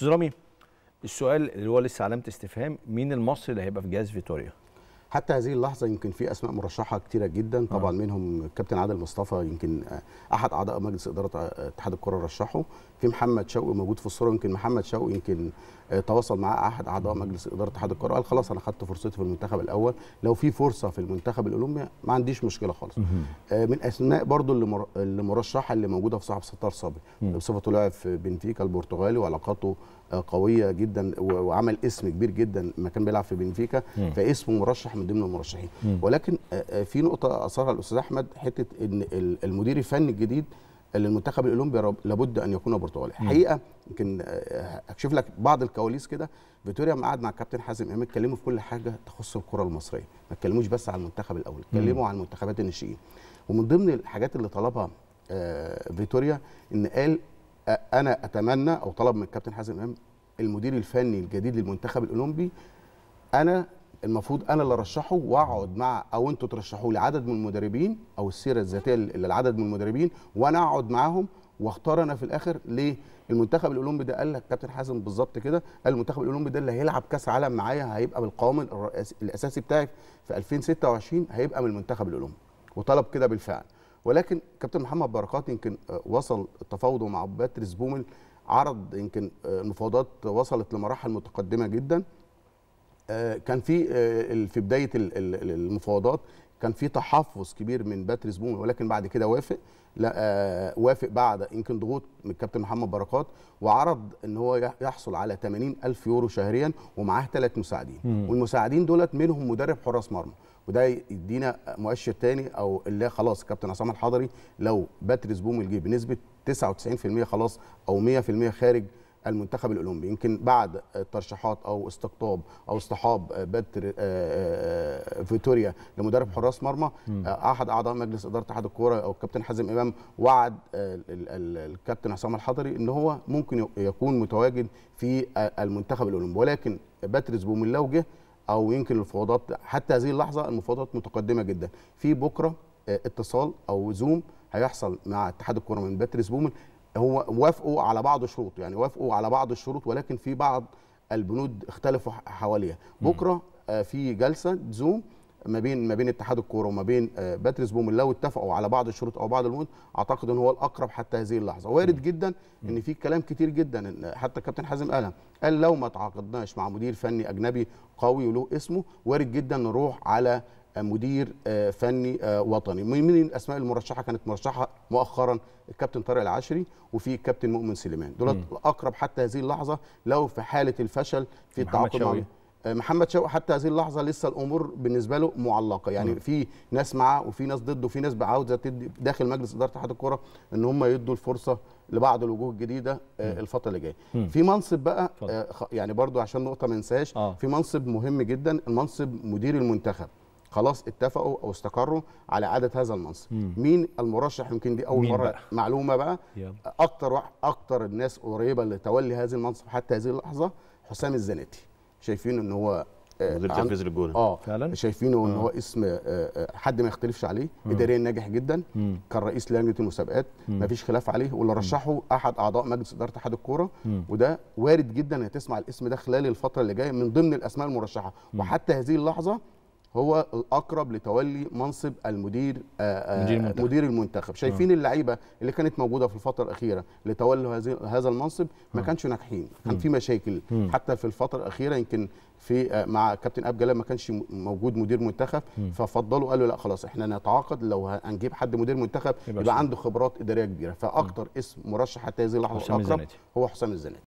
استاذ رامي، السؤال اللي هو لسه علامه استفهام، مين المصري اللي هيبقى في جهاز فيتوريا؟ حتى هذه اللحظه يمكن في اسماء مرشحه كتيره جدا طبعا، منهم الكابتن عادل مصطفى، يمكن احد اعضاء مجلس اداره اتحاد الكره رشحه. في محمد شوقي موجود في الصوره، يمكن محمد شوقي يمكن تواصل مع احد اعضاء مجلس اداره اتحاد الكره قال خلاص انا خدت فرصتي في المنتخب الاول، لو في فرصه في المنتخب الاولمبي ما عنديش مشكله خالص. من اسماء برضو اللي مرشحه اللي موجوده في صحف ستار صبي، بصفته لاعب في بنفيكا البرتغالي وعلاقاته قويه جدا وعمل اسم كبير جدا لما كان بيلعب في بنفيكا، فاسمه مرشح من ضمن المرشحين. ولكن في نقطه اثرها الاستاذ احمد، حته ان المدير الفني الجديد للمنتخب الاولمبي لابد ان يكون برتغالي. حقيقه يمكن اكشف لك بعض الكواليس كده، فيتوريا قعد مع الكابتن حازم اتكلموا في كل حاجه تخص الكره المصريه، ما اتكلموش بس على المنتخب الاول، اتكلموا عن منتخبات الناشئين. ومن ضمن الحاجات اللي طلبها فيتوريا ان قال انا اتمنى، او طلب من الكابتن حازم امام المدير الفني الجديد للمنتخب الاولمبي، انا المفروض انا اللي ارشحه واقعد مع، او انتوا ترشحوا لي عدد من المدربين او السيره الذاتيه للعدد من المدربين وانا اقعد معاهم واختار انا في الاخر ليه المنتخب الاولمبي ده. قال لك كابتن حازم بالظبط كده، قال المنتخب الاولمبي ده اللي هيلعب كاس عالم معايا هيبقى بالقوام الاساسي بتاعي في 2026 هيبقى من المنتخب الاولمبي، وطلب كده بالفعل. ولكن كابتن محمد بركات يمكن وصل تفاوضه مع باتريس بوميل، عرض يمكن مفاوضات وصلت لمراحل متقدمه جدا. كان في بدايه المفاوضات كان في تحفظ كبير من باتريس بوميل، ولكن بعد كده وافق، لا وافق بعد يمكن ضغوط من الكابتن محمد بركات، وعرض ان هو يحصل على 80,000 يورو شهريا ومعاه 3 مساعدين، والمساعدين دولت منهم مدرب حراس مرمى. وده يدينا مؤشر تاني، او اللي خلاص كابتن عصام الحضري لو باتريس بوميل جه بنسبه 99% خلاص او 100% خارج المنتخب الاولمبي. يمكن بعد ترشيحات او استقطاب او اصطحاب فيتوريا لمدرب حراس مرمى، احد اعضاء مجلس اداره اتحاد الكوره او الكابتن حازم امام وعد الكابتن حسام الحضري ان هو ممكن يكون متواجد في المنتخب الاولمبي. ولكن باتريس بوميل لو جه، او يمكن المفاوضات حتى هذه اللحظه المفاوضات متقدمه جدا. في بكره اتصال او زوم هيحصل مع اتحاد الكوره من باتريس بوميل، هو وافقوا على بعض الشروط، يعني وافقوا على بعض الشروط ولكن في بعض البنود اختلفوا حواليها. بكره في جلسه زوم ما بين اتحاد الكوره وما بين باتريس بوميل، لو اتفقوا على بعض الشروط او بعض البنود اعتقد ان هو الاقرب حتى هذه اللحظه. وارد جدا ان في كلام كتير جدا، حتى الكابتن حازم قال لو ما تعاقدناش مع مدير فني اجنبي قوي وله اسمه، وارد جدا نروح على مدير فني وطني. من الاسماء المرشحه كانت مرشحه مؤخرا الكابتن طارق العشري وفي الكابتن مؤمن سليمان، دولت الاقرب حتى هذه اللحظه لو في حاله الفشل في التعاقد مع محمد شوقي. حتى هذه اللحظه لسه الامور بالنسبه له معلقه، يعني في ناس معاه وفي ناس ضده، وفي ناس عاوزه تدي داخل مجلس اداره اتحاد الكره ان هم يدوا الفرصه لبعض الوجوه الجديده الفتره اللي جايه. في منصب بقى يعني برضو عشان نقطه ما ننساهاش، في منصب مهم جدا، منصب مدير المنتخب. خلاص اتفقوا او استقروا على عادة هذا المنصب. مين المرشح؟ يمكن دي اول مره بقى معلومه بقى، اكتر الناس قريبه لتولي هذا المنصب حتى هذه اللحظه حسام الزناتي، شايفين ان هو مدير تنفيذي للجونه فعلا، شايفينه ان هو اسم حد ما يختلفش عليه، اداريا ناجح جدا، كان رئيس لجنه المسابقات ما فيش خلاف عليه، واللي رشحه احد اعضاء مجلس اداره اتحاد الكوره. وده وارد جدا هتسمع الاسم ده خلال الفتره اللي جايه من ضمن الاسماء المرشحه، وحتى هذه اللحظه هو الاقرب لتولي منصب المدير مدير المنتخب. شايفين اللعيبه اللي كانت موجوده في الفتره الاخيره لتولوا هذا المنصب ما كانش ناجحين، كان في مشاكل حتى في الفتره الاخيره. يمكن في مع كابتن اب جلال ما كانش موجود مدير منتخب، ففضلوا قالوا لا خلاص احنا نتعاقد لو هنجيب حد مدير منتخب يبقى عنده خبرات اداريه كبيره. فاكتر اسم مرشح حتى هذه اللحظه الاقرب هو حسام الزناتي.